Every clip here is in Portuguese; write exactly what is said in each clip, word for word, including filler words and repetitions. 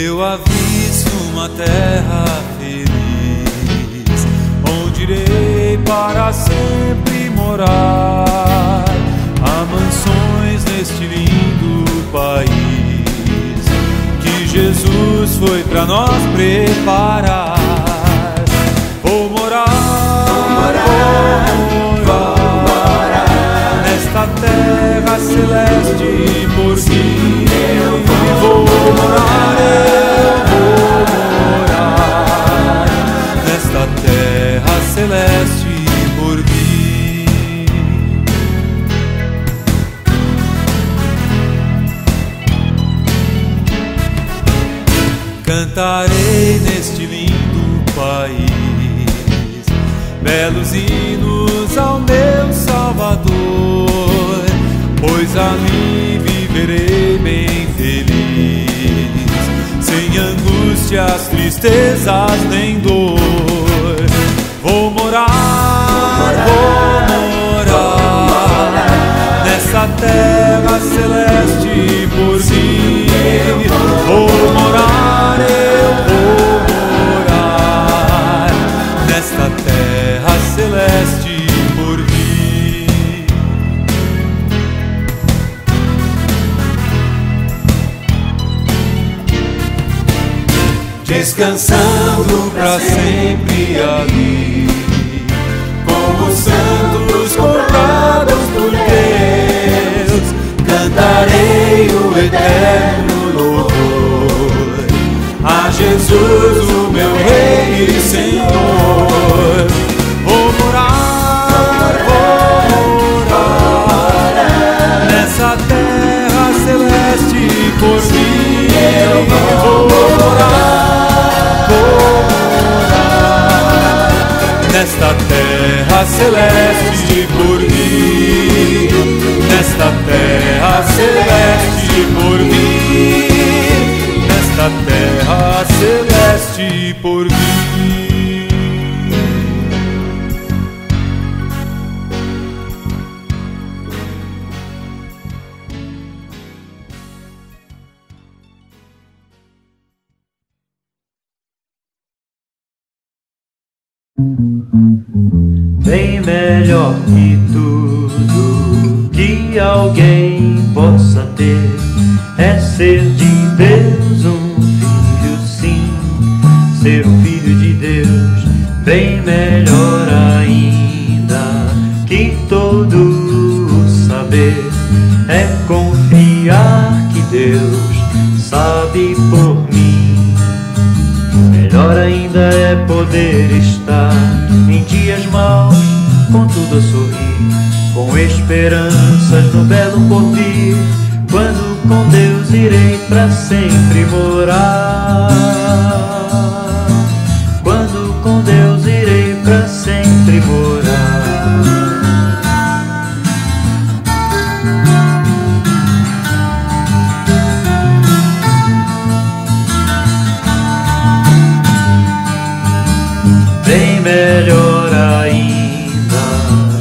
Eu aviso uma terra feliz, onde irei para sempre morar. Há mansões neste lindo país que Jesus foi para nós preparar. Vou morar, vou morar, vou morar, vou morar nesta terra celeste, por si eu vou morar, eu vou morar nesta terra celeste. Cantarei neste lindo país belos hinos ao meu Salvador, pois ali viverei bem feliz, sem angústias, tristezas nem dor. Vou morar, vou morar nessa terra celeste, por si vou morar. Descansando pra sempre ali, como santos comprados por Deus, cantarei o eterno louvor a Jesus, o meu Rei e Senhor. Vou morar, vou morar nessa terra celeste, por mim eu vou morar. Nesta terra celeste por mim, nesta terra celeste por mim, nesta terra celeste por mim. Bem melhor que tudo que alguém possa ter é ser de Deus um filho, sim, ser um filho de Deus. Bem melhor ainda que todo o saber é confiar que Deus sabe por mim. Melhor ainda é poder estar em dias maus, contudo a sorrir, com esperanças no belo porvir, quando com Deus irei pra sempre morar. Quando com Deus irei pra sempre morar. Bem melhor ainda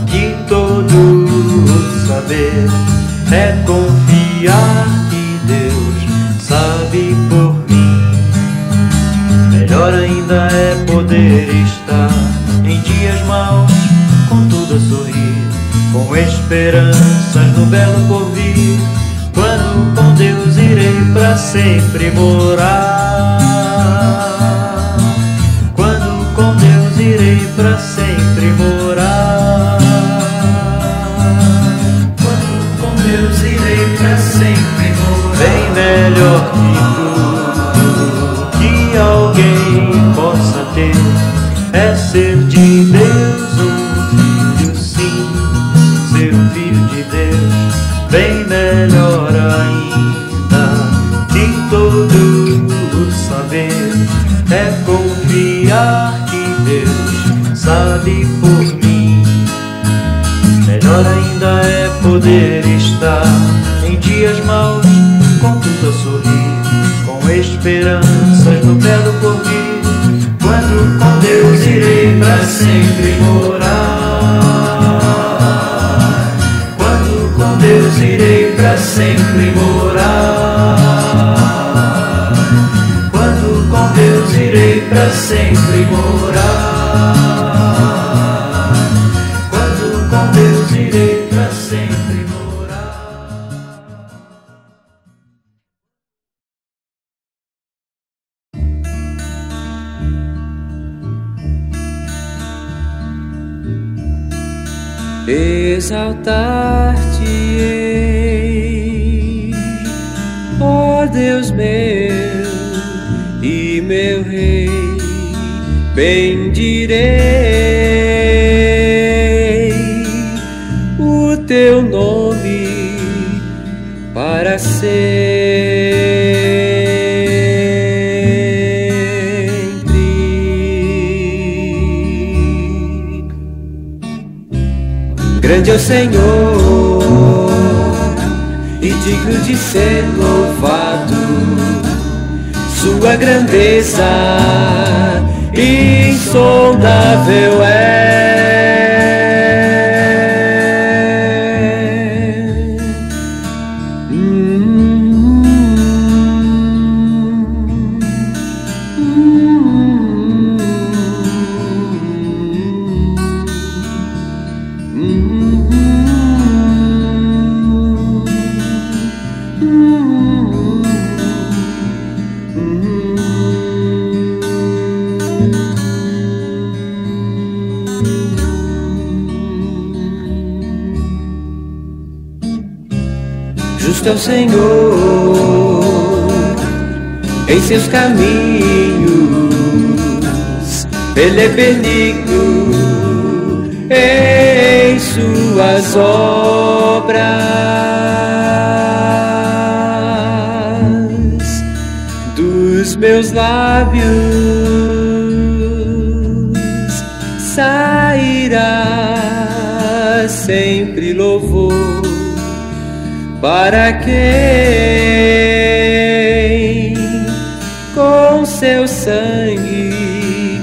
que todo o saber é confiar que Deus sabe por mim. Melhor ainda é poder estar em dias maus, contudo a sorrir, com esperanças no belo porvir, quando com Deus irei pra sempre morar. Pra sempre morar. Quando com Deus irei pra sempre morar. Bem melhor que tudo que alguém possa ter é ser de Deus um filho, sim, ser um filho de Deus. Bem melhor ainda que todo o saber é confiar que Deus sabe por mim. Melhor ainda é poder estar em dias maus, contudo a sorrir, com esperanças no belo porvir, quando com Deus irei pra sempre morar. Quando com Deus irei pra sempre morar. com Deus irei pra sempre morar. Quando com Deus irei pra sempre morar. Exaltar-te-ei, ó Deus meu e meu Rei, bendirei o teu nome para sempre. Grande é o Senhor e digno de ser louvado, sua grandeza insondável é. Hum, hum, hum, hum. Justo é o Senhor em seus caminhos, Ele é benigno em suas obras. Dos meus lábios sairá sempre louvor para quem com seu sangue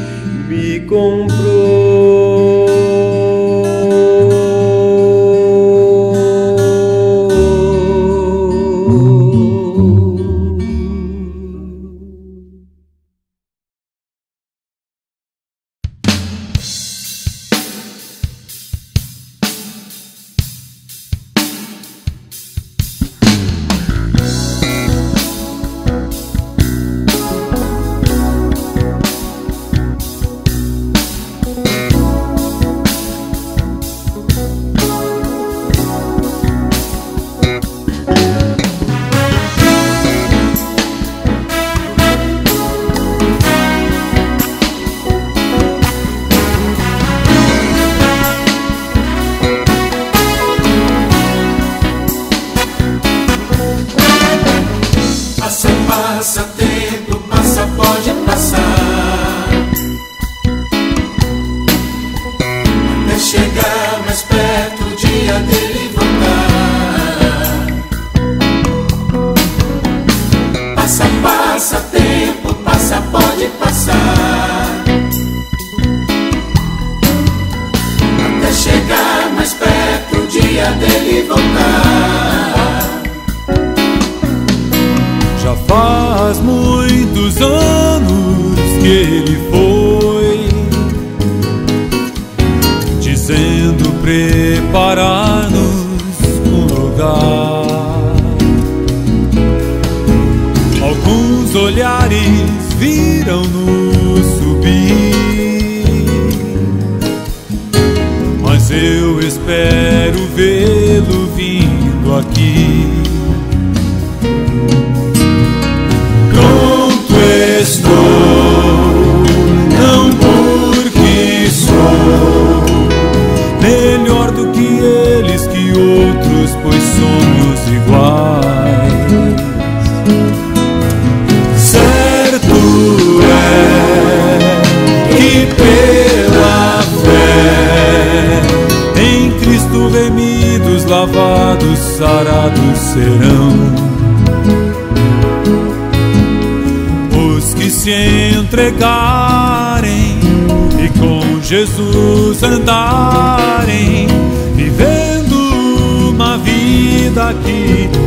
me comprou.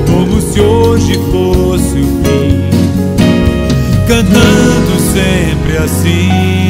Como se hoje fosse o fim. cantando sempre assim.